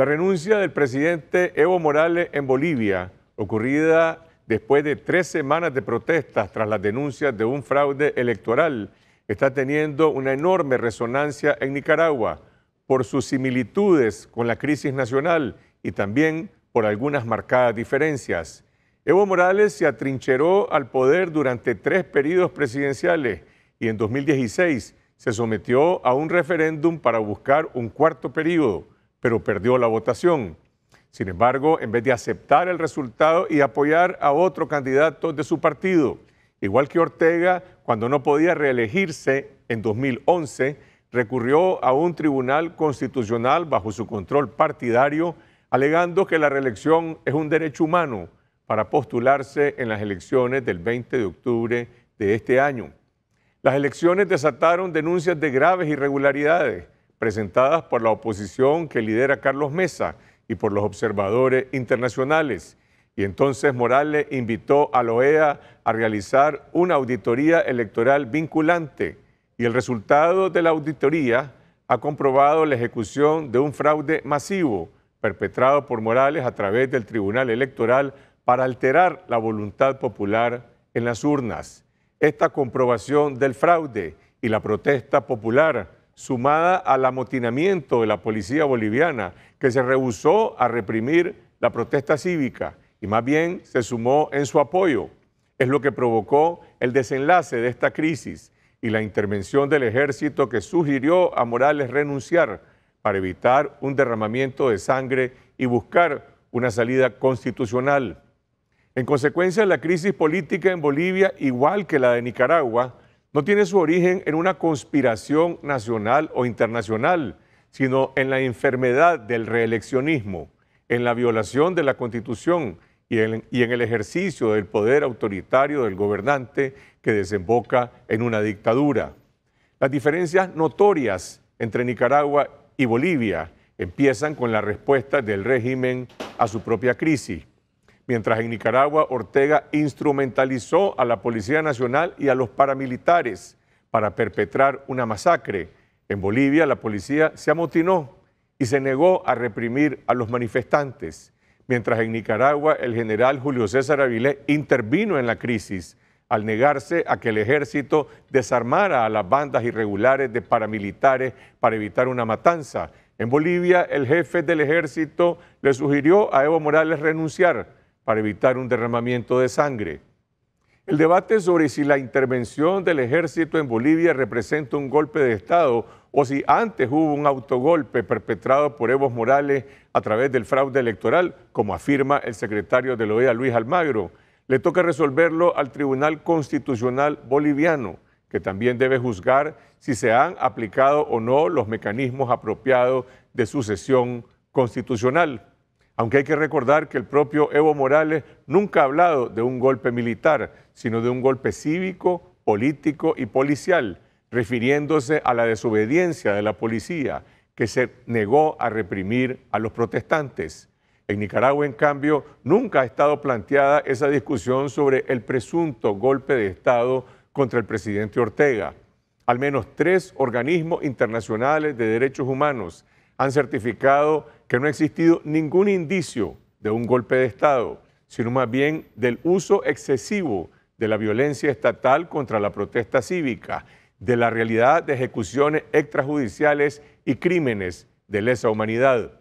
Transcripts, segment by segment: La renuncia del presidente Evo Morales en Bolivia, ocurrida después de 3 semanas de protestas tras las denuncias de un fraude electoral, está teniendo una enorme resonancia en Nicaragua por sus similitudes con la crisis nacional y también por algunas marcadas diferencias. Evo Morales se atrincheró al poder durante 3 periodos presidenciales y en 2016 se sometió a un referéndum para buscar un 4.º periodo, pero perdió la votación. Sin embargo, en vez de aceptar el resultado y apoyar a otro candidato de su partido, igual que Ortega, cuando no podía reelegirse en 2011, recurrió a un tribunal constitucional bajo su control partidario, alegando que la reelección es un derecho humano para postularse en las elecciones del 20 de octubre de este año. Las elecciones desataron denuncias de graves irregularidades presentadas por la oposición que lidera Carlos Mesa y por los observadores internacionales. Y entonces Morales invitó a la OEA a realizar una auditoría electoral vinculante, y el resultado de la auditoría ha comprobado la ejecución de un fraude masivo perpetrado por Morales a través del Tribunal Electoral para alterar la voluntad popular en las urnas. Esta comprobación del fraude y la protesta popular, sumada al amotinamiento de la policía boliviana, que se rehusó a reprimir la protesta cívica y más bien se sumó en su apoyo, es lo que provocó el desenlace de esta crisis y la intervención del ejército, que sugirió a Morales renunciar para evitar un derramamiento de sangre y buscar una salida constitucional. En consecuencia, la crisis política en Bolivia, igual que la de Nicaragua, no tiene su origen en una conspiración nacional o internacional, sino en la enfermedad del reeleccionismo, en la violación de la Constitución y en el ejercicio del poder autoritario del gobernante, que desemboca en una dictadura. Las diferencias notorias entre Nicaragua y Bolivia empiezan con la respuesta del régimen a su propia crisis. Mientras en Nicaragua Ortega instrumentalizó a la Policía Nacional y a los paramilitares para perpetrar una masacre, en Bolivia la policía se amotinó y se negó a reprimir a los manifestantes. Mientras en Nicaragua el general Julio César Avilés intervino en la crisis al negarse a que el ejército desarmara a las bandas irregulares de paramilitares para evitar una matanza, en Bolivia el jefe del ejército le sugirió a Evo Morales renunciar para evitar un derramamiento de sangre. El debate sobre si la intervención del ejército en Bolivia representa un golpe de Estado o si antes hubo un autogolpe perpetrado por Evo Morales a través del fraude electoral, como afirma el secretario de la OEA, Luis Almagro, le toca resolverlo al Tribunal Constitucional boliviano, que también debe juzgar si se han aplicado o no los mecanismos apropiados de sucesión constitucional. Aunque hay que recordar que el propio Evo Morales nunca ha hablado de un golpe militar, sino de un golpe cívico, político y policial, refiriéndose a la desobediencia de la policía, que se negó a reprimir a los protestantes. En Nicaragua, en cambio, nunca ha estado planteada esa discusión sobre el presunto golpe de Estado contra el presidente Ortega. Al menos 3 organismos internacionales de derechos humanos han certificado que no ha existido ningún indicio de un golpe de Estado, sino más bien del uso excesivo de la violencia estatal contra la protesta cívica, de la realidad de ejecuciones extrajudiciales y crímenes de lesa humanidad.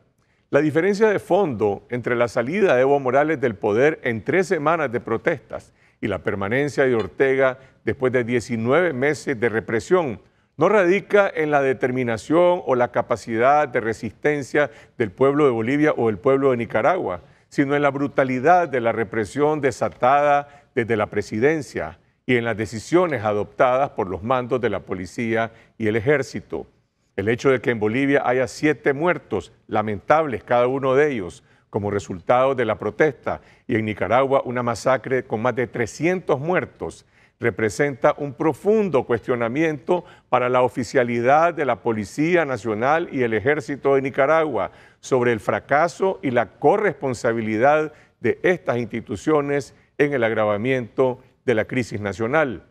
La diferencia de fondo entre la salida de Evo Morales del poder en 3 semanas de protestas y la permanencia de Ortega después de 19 meses de represión no radica en la determinación o la capacidad de resistencia del pueblo de Bolivia o del pueblo de Nicaragua, sino en la brutalidad de la represión desatada desde la presidencia y en las decisiones adoptadas por los mandos de la policía y el ejército. El hecho de que en Bolivia haya 7 muertos, lamentables cada uno de ellos, como resultado de la protesta, y en Nicaragua una masacre con más de 300 muertos, representa un profundo cuestionamiento para la oficialidad de la Policía Nacional y el Ejército de Nicaragua sobre el fracaso y la corresponsabilidad de estas instituciones en el agravamiento de la crisis nacional.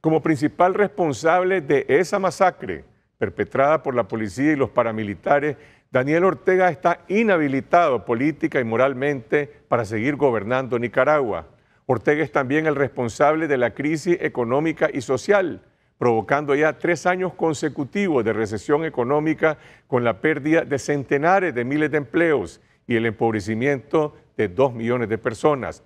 Como principal responsable de esa masacre perpetrada por la policía y los paramilitares, Daniel Ortega está inhabilitado política y moralmente para seguir gobernando Nicaragua. Ortega es también el responsable de la crisis económica y social, provocando ya 3 años consecutivos de recesión económica con la pérdida de centenares de miles de empleos y el empobrecimiento de 2 millones de personas.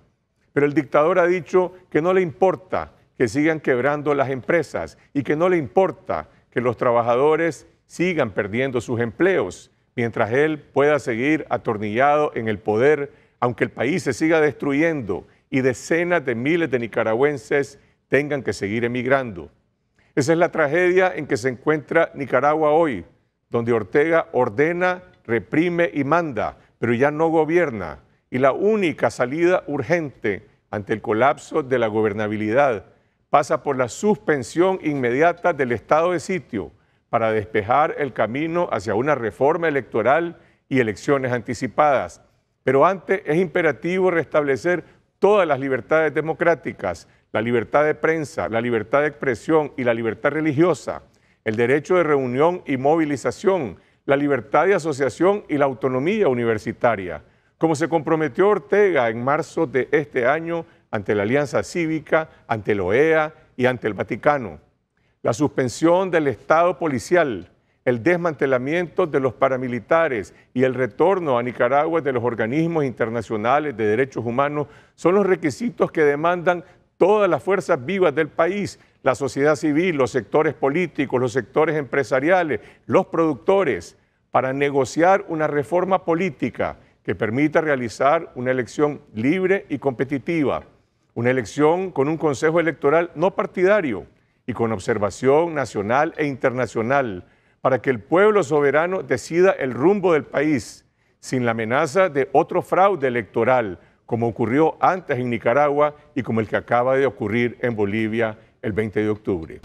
Pero el dictador ha dicho que no le importa que sigan quebrando las empresas y que no le importa que los trabajadores sigan perdiendo sus empleos, mientras él pueda seguir atornillado en el poder, aunque el país se siga destruyendo y decenas de miles de nicaragüenses tengan que seguir emigrando. Esa es la tragedia en que se encuentra Nicaragua hoy, donde Ortega ordena, reprime y manda, pero ya no gobierna. Y la única salida urgente ante el colapso de la gobernabilidad pasa por la suspensión inmediata del estado de sitio para despejar el camino hacia una reforma electoral y elecciones anticipadas. Pero antes es imperativo restablecer todas las libertades democráticas, la libertad de prensa, la libertad de expresión y la libertad religiosa, el derecho de reunión y movilización, la libertad de asociación y la autonomía universitaria, como se comprometió Ortega en marzo de este año ante la Alianza Cívica, ante la OEA y ante el Vaticano. La suspensión del Estado policial, el desmantelamiento de los paramilitares y el retorno a Nicaragua de los organismos internacionales de derechos humanos son los requisitos que demandan todas las fuerzas vivas del país, la sociedad civil, los sectores políticos, los sectores empresariales, los productores, para negociar una reforma política que permita realizar una elección libre y competitiva, una elección con un consejo electoral no partidario y con observación nacional e internacional, para que el pueblo soberano decida el rumbo del país, sin la amenaza de otro fraude electoral, como ocurrió antes en Nicaragua y como el que acaba de ocurrir en Bolivia el 20 de octubre.